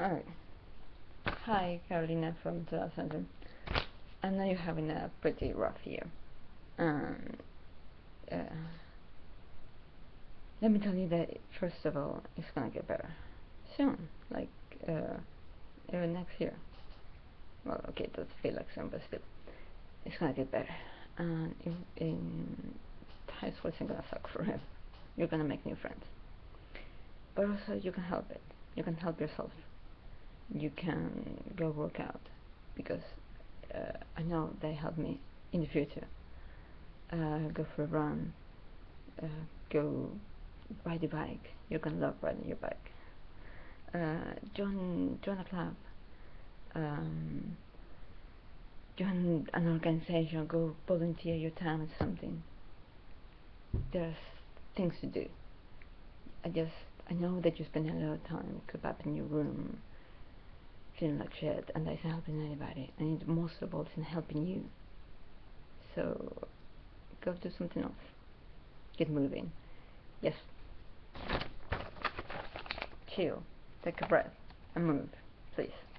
Alright. Hi, Carolina from Total Centrum. I know you're having a pretty rough year. Let me tell you that, first of all, it's gonna get better soon, like even next year. Well, okay, that's Philippines, but still, it's gonna get better. And in high school, it's gonna suck forever. You're gonna make new friends, but also you can help it. You can help yourself. You can go work out, because I know they help me in the future. Go for a run. Go ride your bike. You can love riding your bike. Join a club. Join an organization. Go volunteer your time at something. There's things to do. I know that you spend a lot of time cooped up in your room, feeling like shit, and that isn't helping anybody. And most of all, it's not helping you. So go do something else. Get moving. Yes. Chill. Take a breath and move, please.